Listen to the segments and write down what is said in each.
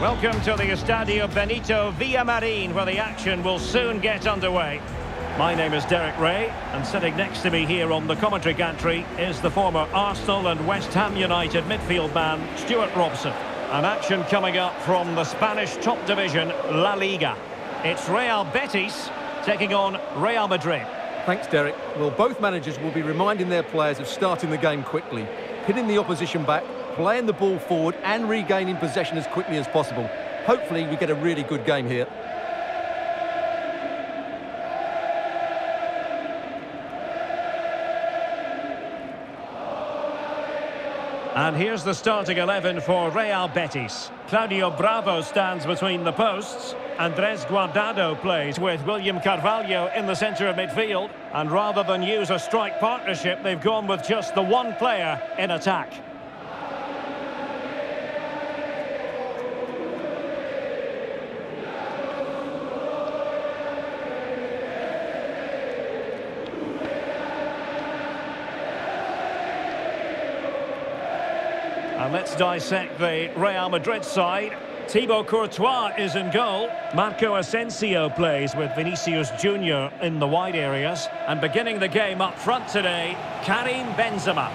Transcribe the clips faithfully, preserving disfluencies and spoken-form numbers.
Welcome to the Estadio Benito Villamarin, where the action will soon get underway. My name is Derek Ray, and sitting next to me here on the commentary gantry is the former Arsenal and West Ham United midfield man, Stuart Robson. An action coming up from the Spanish top division, La Liga. It's Real Betis taking on Real Madrid. Thanks, Derek. Well, both managers will be reminding their players of starting the game quickly, pinning the opposition back, playing the ball forward and regaining possession as quickly as possible. Hopefully we get a really good game here. And here's the starting eleven for Real Betis. Claudio Bravo stands between the posts. Andres Guardado plays with William Carvalho in the centre of midfield. And rather than use a strike partnership, they've gone with just the one player in attack. And let's dissect the Real Madrid side. Thibaut Courtois is in goal. Marco Asensio plays with Vinicius Junior in the wide areas. And beginning the game up front today, Karim Benzema.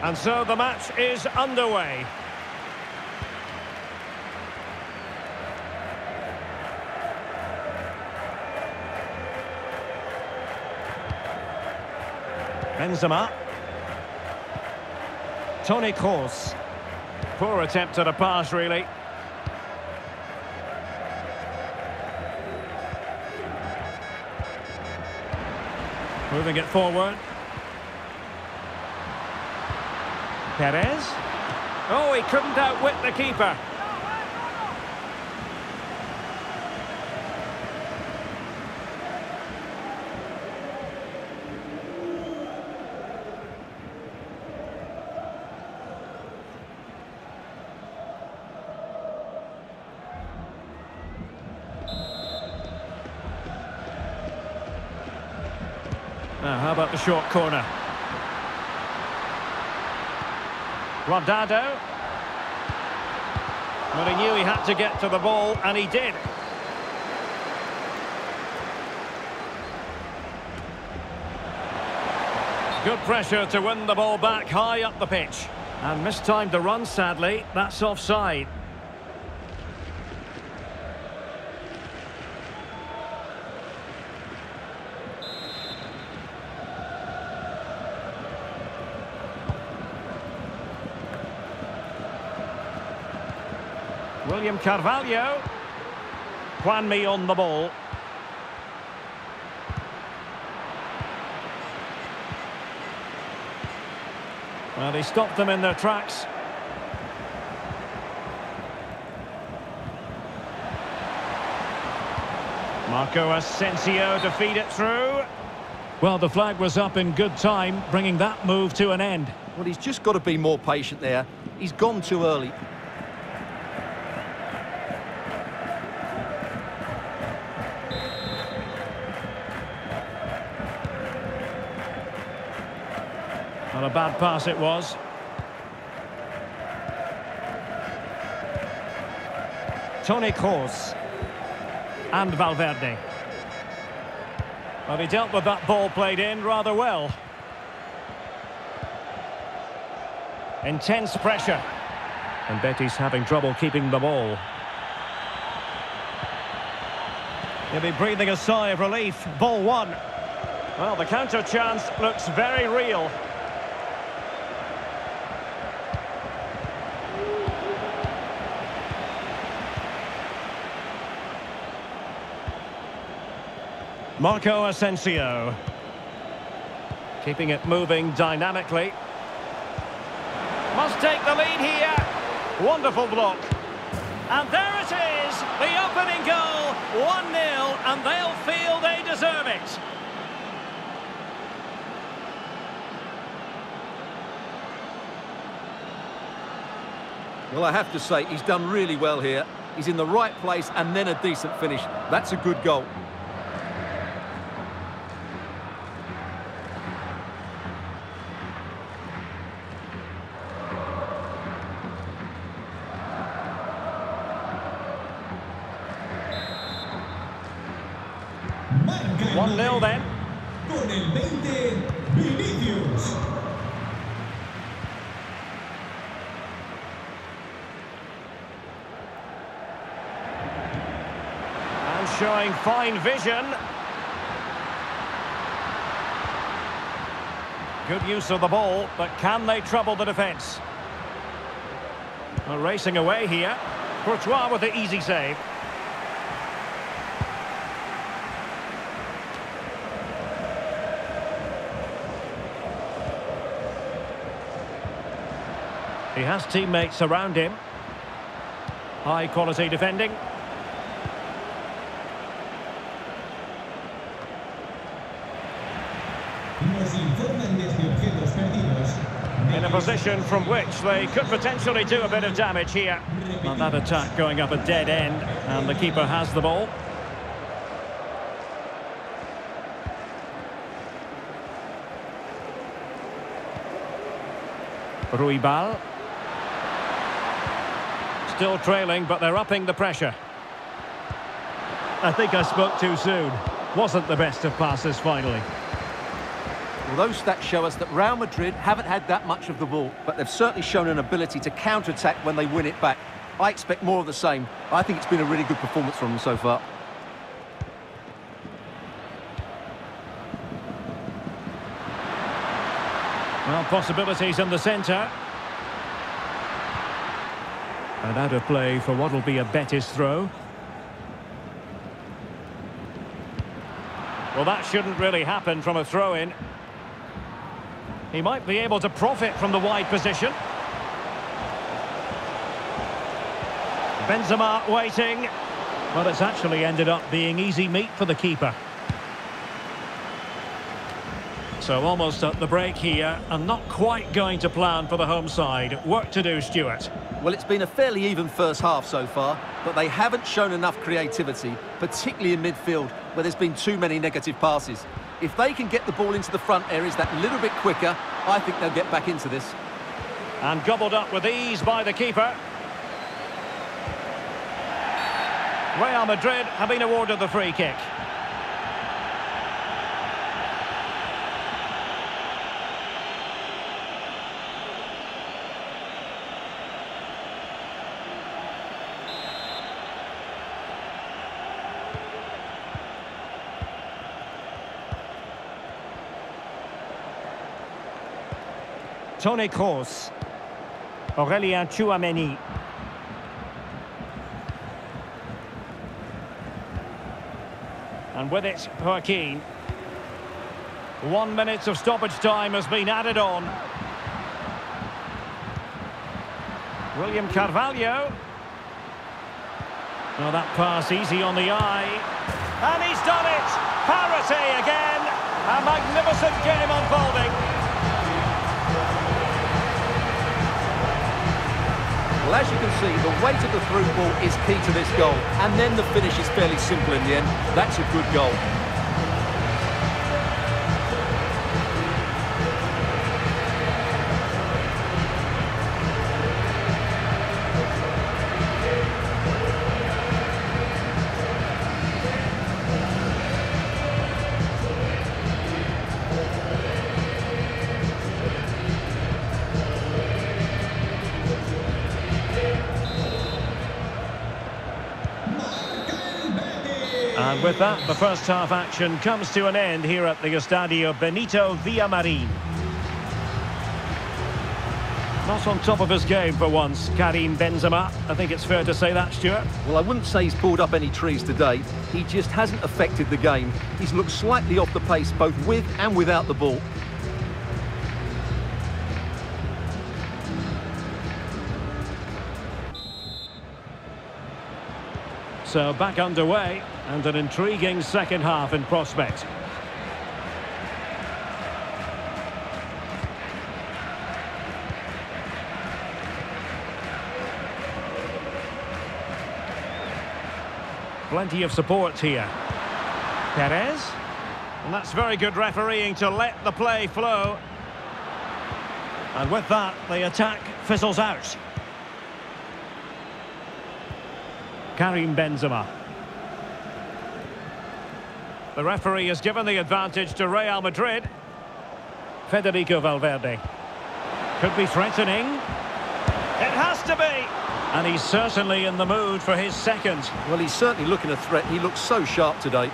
And so the match is underway. Benzema. Toni Kroos. Poor attempt at a pass, really. Moving it forward. Perez. Oh, he couldn't outwit the keeper. Now, how about the short corner? Rodado. Well, he knew he had to get to the ball, and he did. Good pressure to win the ball back high up the pitch. And mistimed the run, sadly. That's offside. William Carvalho. Juanmi on the ball. Well, they stopped them in their tracks. Marco Asensio to feed it through. Well, the flag was up in good time, bringing that move to an end. Well, he's just got to be more patient there. He's gone too early. A bad pass it was. Toni Kroos and Valverde. Well, he dealt with that ball played in rather well. Intense pressure. And Betis having trouble keeping the ball. He'll be breathing a sigh of relief. Ball one. Well, the counter chance looks very real. Marco Asensio. Keeping it moving dynamically. does take the lead here. Wonderful block. And there it is, the opening goal, one nil, and they'll feel they deserve it. Well, I have to say, he's done really well here. He's in the right place and then a decent finish. That's a good goal. one nil then. Con el veinte, Vinicius. And showing fine vision. Good use of the ball, but can they trouble the defence? They're racing away here. Courtois with the easy save. He has teammates around him. High quality defending. In a position from which they could potentially do a bit of damage here. And that attack going up a dead end, and the keeper has the ball. Ruibal. Still trailing, but they're upping the pressure. I think I spoke too soon. Wasn't the best of passes, finally. Well, those stats show us that Real Madrid haven't had that much of the ball, but they've certainly shown an ability to counter-attack when they win it back. I expect more of the same. I think it's been a really good performance from them so far. Well, possibilities in the centre. And out of play for what will be a Betis throw. Well, that shouldn't really happen from a throw-in. He might be able to profit from the wide position. Benzema waiting. Well, it's actually ended up being easy meat for the keeper. So almost at the break here, and not quite going to plan for the home side. Work to do, Stuart. Well, it's been a fairly even first half so far, but they haven't shown enough creativity, particularly in midfield, where there's been too many negative passes. If they can get the ball into the front areas that little bit quicker, I think they'll get back into this. And gobbled up with ease by the keeper. Real Madrid have been awarded the free kick. Toni Kroos, Aurelien Chouameny. And with it, Joaquin. One minute of stoppage time has been added on. William Carvalho. Now that pass easy on the eye. And he's done it! Parity again! A magnificent game unfolding. Well, as you can see, the weight of the through ball is key to this goal, and then the finish is fairly simple in the end. That's a good goal. And with that, the first half action comes to an end here at the Estadio Benito Villamarin. Not on top of his game for once, Karim Benzema. I think it's fair to say that, Stuart. Well, I wouldn't say he's pulled up any trees today. He just hasn't affected the game. He's looked slightly off the pace, both with and without the ball. So back underway, and an intriguing second half in prospect. Plenty of support here. Perez. And that's very good refereeing to let the play flow. And with that, the attack fizzles out. Karim Benzema. The referee has given the advantage to Real Madrid. Federico Valverde. Could be threatening. It has to be! And he's certainly in the mood for his second. Well, he's certainly looking a threat. He looks so sharp today.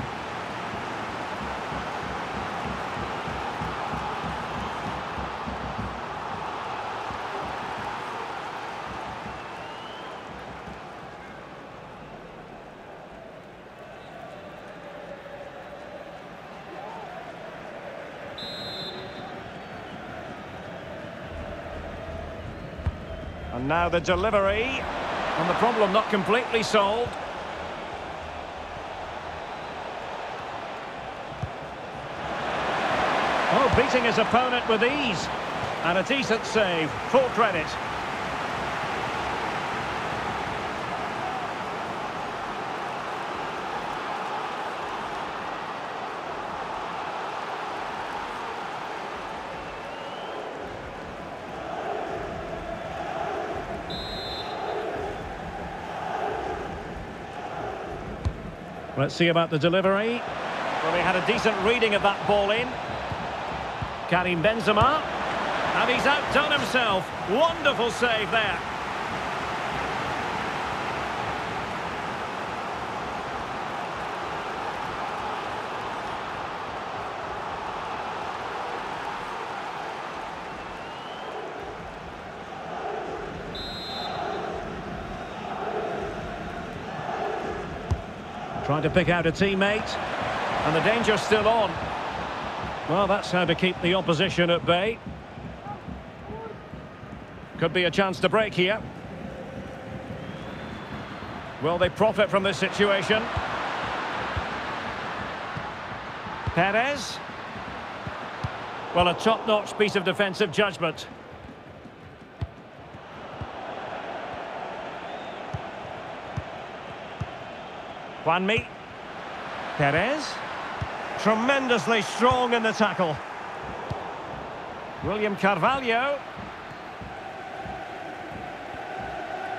And now the delivery, and the problem not completely solved. Oh, beating his opponent with ease. And a decent save, full credit. Let's see about the delivery. Well, he had a decent reading of that ball in. Karim Benzema. And he's outdone himself. Wonderful save there. Trying to pick out a teammate, and the danger's still on. Well, that's how to keep the opposition at bay. Could be a chance to break here. Will they profit from this situation? Perez. Well, a top-notch piece of defensive judgment. Juanmi. Perez. Tremendously strong in the tackle. William Carvalho.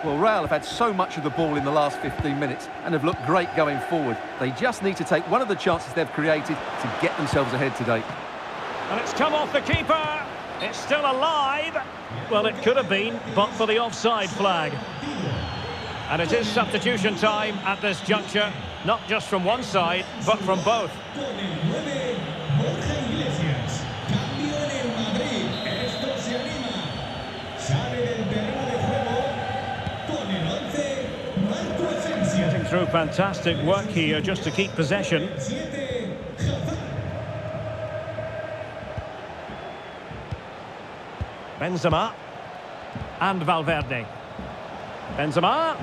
Well, Real have had so much of the ball in the last fifteen minutes and have looked great going forward. They just need to take one of the chances they've created to get themselves ahead today. And it's come off the keeper. It's still alive. Well, it could have been, but for the offside flag. And it is substitution time at this juncture, not just from one side, but from both. Getting through fantastic work here just to keep possession. Benzema and Valverde. Benzema.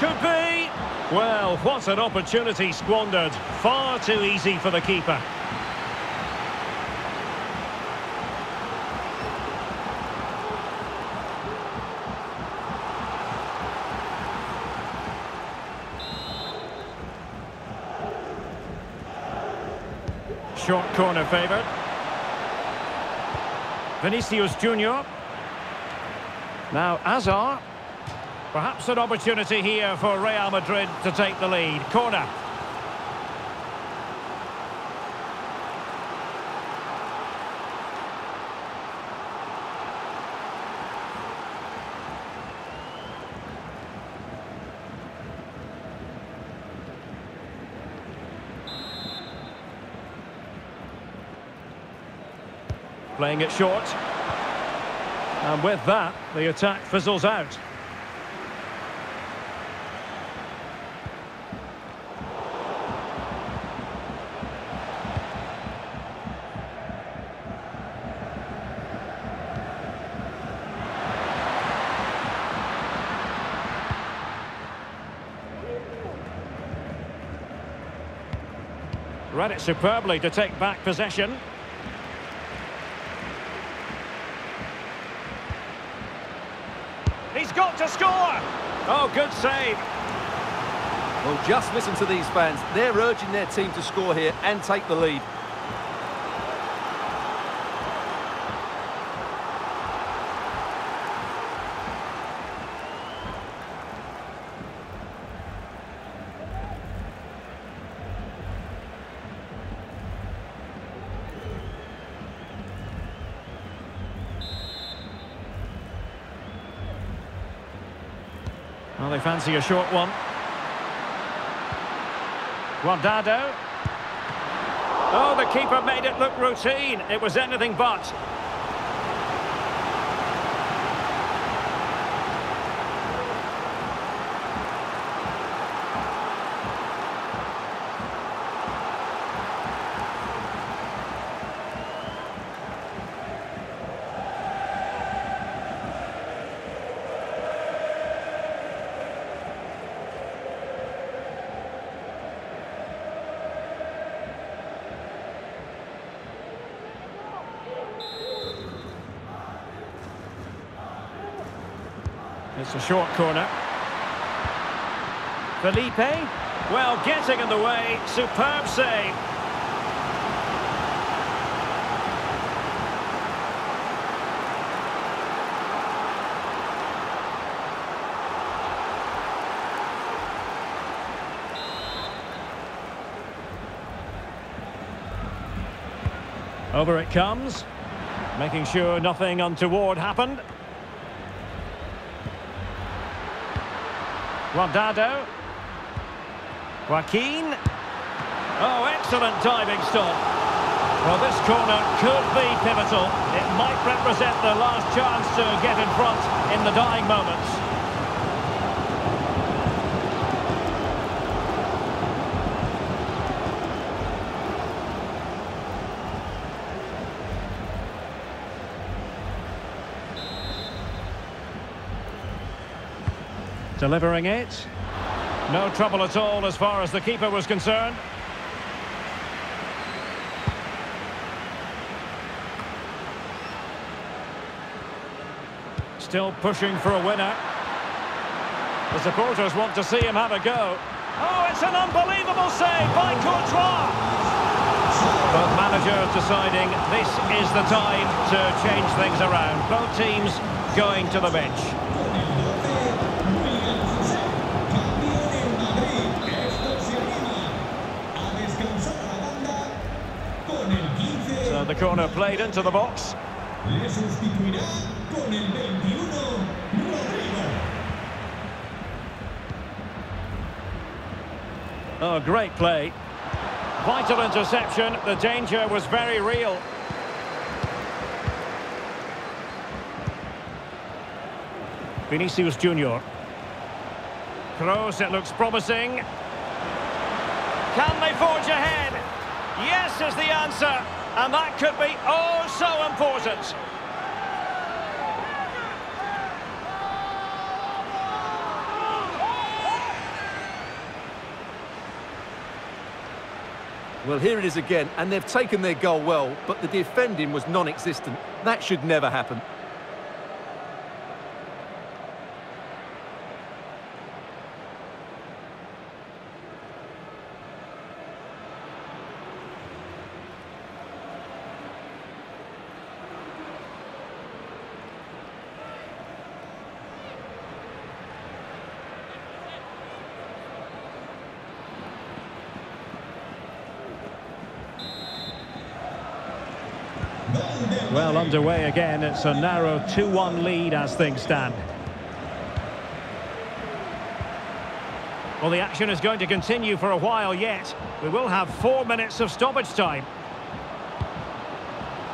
Could be. Well, what an opportunity squandered. Far too easy for the keeper. Short corner favoured. Vinicius Junior Now, Azar. Perhaps an opportunity here for Real Madrid to take the lead. Corner. Playing it short. And with that, the attack fizzles out. Read it superbly to take back possession. He's got to score! Oh, good save. Well, just listen to these fans. They're urging their team to score here and take the lead. Well, they fancy a short one. Rondado. Oh, the keeper made it look routine. It was anything but. It's a short corner. Felipe, well, getting in the way. Superb save. Over it comes, making sure nothing untoward happened. Rodado. Joaquin. Oh, excellent diving stop. Well, this corner could be pivotal. It might represent their last chance to get in front in the dying moments. Delivering it. No trouble at all as far as the keeper was concerned. Still pushing for a winner. The supporters want to see him have a go. Oh, it's an unbelievable save by Courtois. But managers deciding this is the time to change things around. Both teams going to the bench. The corner played into the box. Oh, great play. Vital interception. The danger was very real. Vinicius Junior Kroos, it looks promising. Can they forge ahead? Yes is the answer. And that could be oh so important. Well, here it is again, and they've taken their goal well, but the defending was non-existent. That should never happen. Well, underway again. It's a narrow two one lead as things stand. Well, the action is going to continue for a while yet. We will have four minutes of stoppage time.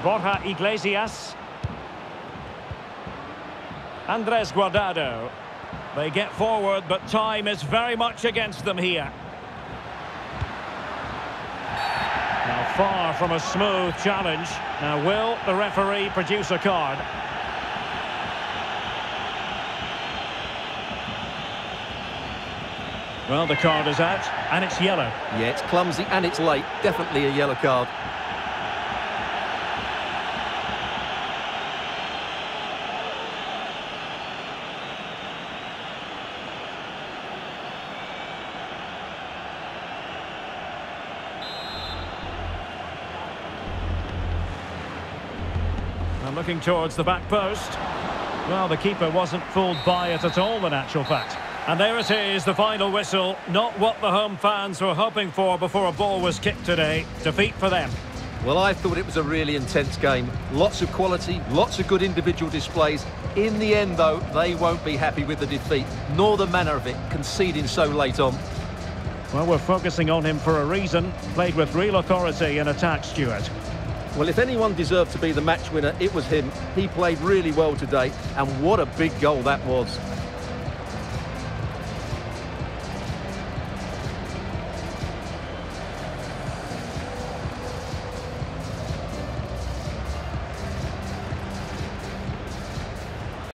Borja Iglesias. Andres Guardado. They get forward, but time is very much against them here. Now, far from a smooth challenge. Now, will the referee produce a card? Well, the card is out, and it's yellow. Yeah, it's clumsy and it's late. Definitely a yellow card. I'm looking towards the back post. Well, the keeper wasn't fooled by it at all, in actual fact. And there it is, the final whistle. Not what the home fans were hoping for before a ball was kicked today. Defeat for them. Well, I thought it was a really intense game. Lots of quality, lots of good individual displays. In the end, though, they won't be happy with the defeat, nor the manner of it, conceding so late on. Well, we're focusing on him for a reason. Played with real authority in attack, Stuart. Well, if anyone deserved to be the match winner, it was him. He played really well today, and what a big goal that was.